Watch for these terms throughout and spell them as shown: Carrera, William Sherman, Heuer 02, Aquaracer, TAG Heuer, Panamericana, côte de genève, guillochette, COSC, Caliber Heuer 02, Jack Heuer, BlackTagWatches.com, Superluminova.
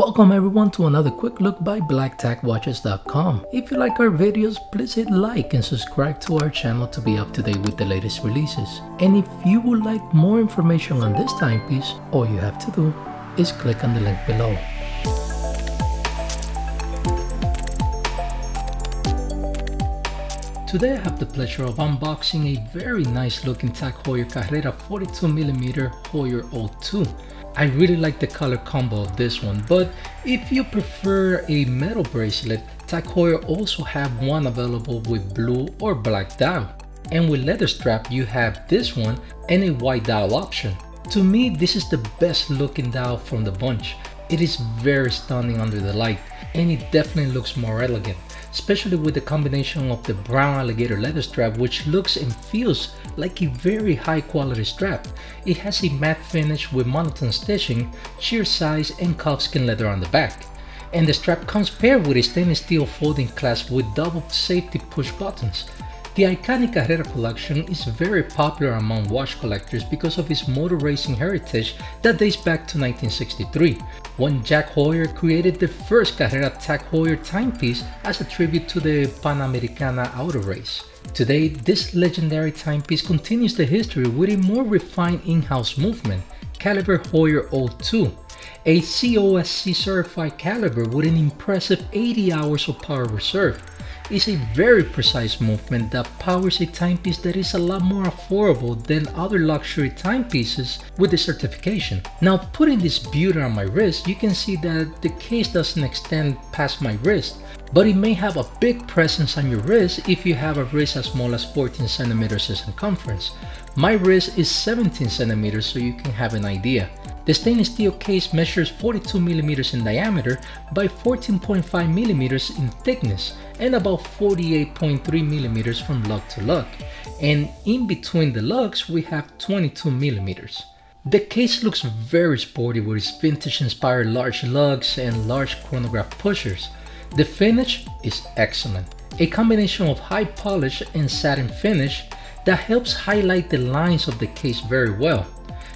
Welcome everyone to another quick look by BlackTagWatches.com. If you like our videos, please hit like and subscribe to our channel to be up to date with the latest releases. And if you would like more information on this timepiece, all you have to do is click on the link below. Today I have the pleasure of unboxing a very nice looking TAG Heuer Carrera 42mm Heuer 02. I really like the color combo of this one, but if you prefer a metal bracelet, TAG Heuer also have one available with blue or black dial. And with leather strap you have this one and a white dial option. To me, this is the best looking dial from the bunch. It is very stunning under the light and it definitely looks more elegant, especially with the combination of the brown alligator leather strap, which looks and feels like a very high quality strap. It has a matte finish with monotone stitching, sheer size and calfskin leather on the back. And the strap comes paired with a stainless steel folding clasp with double safety push buttons. The iconic Carrera collection is very popular among watch collectors because of its motor racing heritage that dates back to 1963, when Jack Heuer created the first Carrera TAG Heuer timepiece as a tribute to the Panamericana auto race. Today, this legendary timepiece continues the history with a more refined in-house movement, Caliber Heuer 02, a COSC certified caliber with an impressive 80 hours of power reserve. It's a very precise movement that powers a timepiece that is a lot more affordable than other luxury timepieces with the certification. Now, putting this beauty on my wrist, you can see that the case doesn't extend past my wrist, but it may have a big presence on your wrist if you have a wrist as small as 14 centimeters in circumference. My wrist is 17 centimeters, so you can have an idea. The stainless steel case measures 42mm in diameter by 14.5mm in thickness and about 48.3mm from lug to lug, and in between the lugs we have 22mm. The case looks very sporty with its vintage inspired large lugs and large chronograph pushers. The finish is excellent, a combination of high polish and satin finish that helps highlight the lines of the case very well.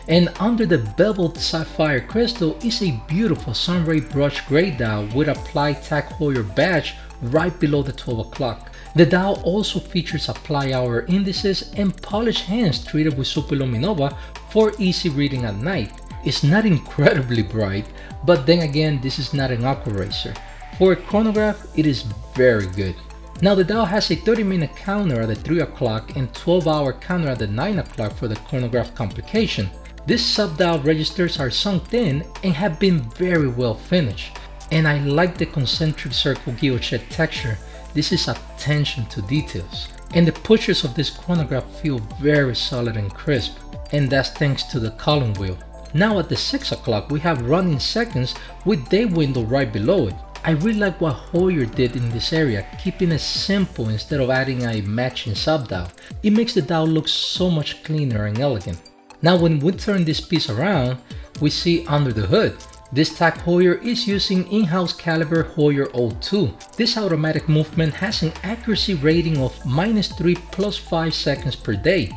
And under the beveled sapphire crystal is a beautiful sunray brushed gray dial with applied TAG Heuer badge right below the 12 o'clock. The dial also features applied hour indices and polished hands treated with Superluminova for easy reading at night. It's not incredibly bright, but then again, this is not an Aquaracer. For a chronograph, it is very good. Now the dial has a 30-minute counter at the 3 o'clock and 12-hour counter at the 9 o'clock for the chronograph complication. These sub-dial registers are sunk in and have been very well finished. And I like the concentric circle guillochette texture. This is attention to details. And the pushers of this chronograph feel very solid and crisp. And that's thanks to the column wheel. Now at the 6 o'clock we have running seconds with day window right below it. I really like what Heuer did in this area, keeping it simple instead of adding a matching sub-dial. It makes the dial look so much cleaner and elegant. Now when we turn this piece around, we see under the hood. This TAG Heuer is using in-house Caliber Heuer 02. This automatic movement has an accuracy rating of -3 + 5 seconds per day.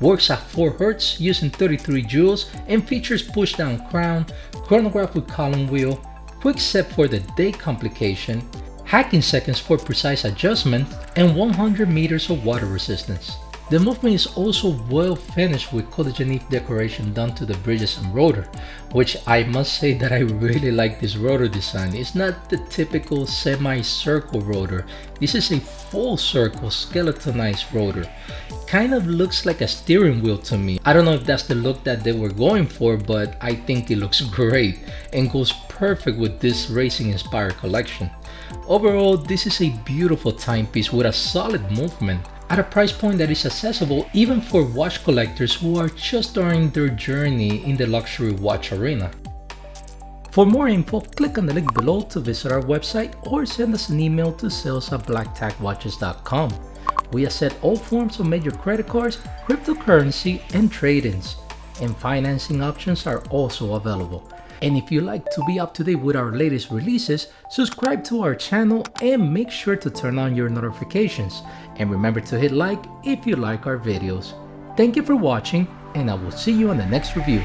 Works at 4 Hz using 33 joules and features push-down crown, chronograph with column wheel, quick step for the day complication, hacking seconds for precise adjustment, and 100 meters of water resistance. The movement is also well finished with côte de genève decoration done to the bridges and rotor, which I must say that I really like this rotor design. It's not the typical semi-circle rotor. This is a full circle skeletonized rotor. Kind of looks like a steering wheel to me. I don't know if that's the look that they were going for, but I think it looks great and goes perfect with this racing inspired collection. Overall, this is a beautiful timepiece with a solid movement, at a price point that is accessible even for watch collectors who are just starting their journey in the luxury watch arena. For more info, click on the link below to visit our website or send us an email to sales@blacktagwatches.com. We accept all forms of major credit cards, cryptocurrency, and trade-ins, and financing options are also available. And if you like to be up to date with our latest releases, subscribe to our channel and make sure to turn on your notifications. And remember to hit like if you like our videos. Thank you for watching, and I will see you on the next review.